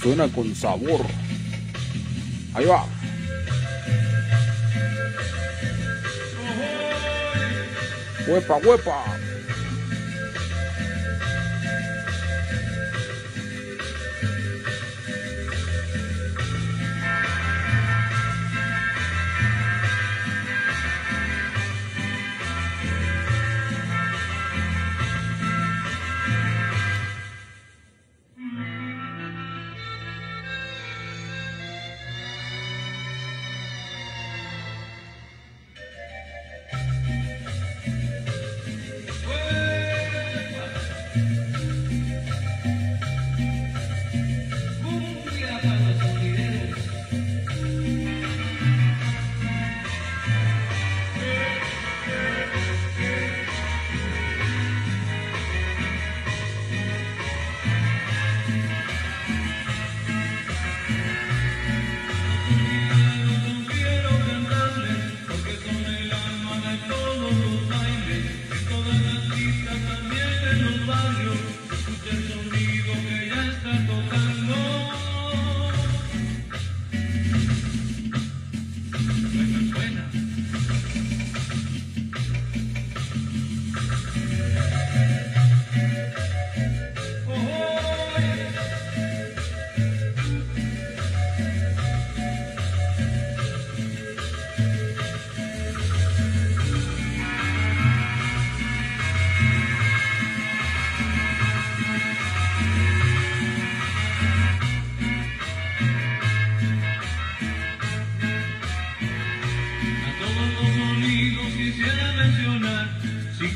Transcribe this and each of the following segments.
Suena con sabor. Ahí va. Huepa, huepa.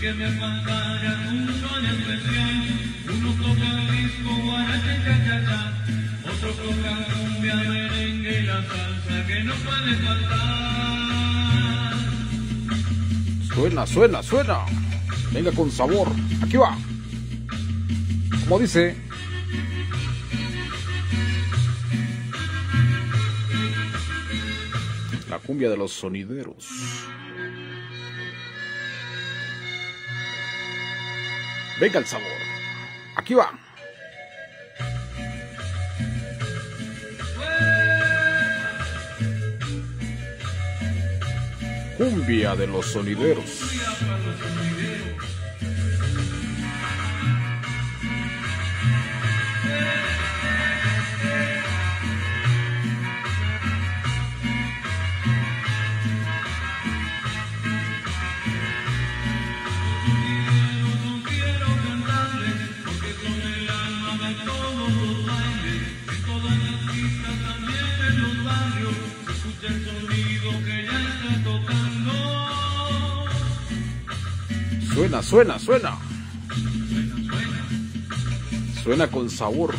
Que me faltara un son especial. Uno toca disco, guaracha, cha-cha-cha. Otro toca cumbia, merengue y la salsa que no puede faltar. Suena. Venga con sabor. Aquí va. Como dice. La cumbia de los sonideros. Venga el sabor. Aquí va. Cumbia de los sonideros. Suena con sabor.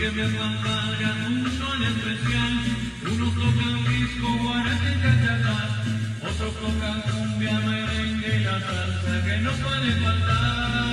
Que me faltara un son especial. Uno toca un disco, guaracha, cha-cha-cha. Otro toca cumbia, merengue y la salsa que no puede faltar.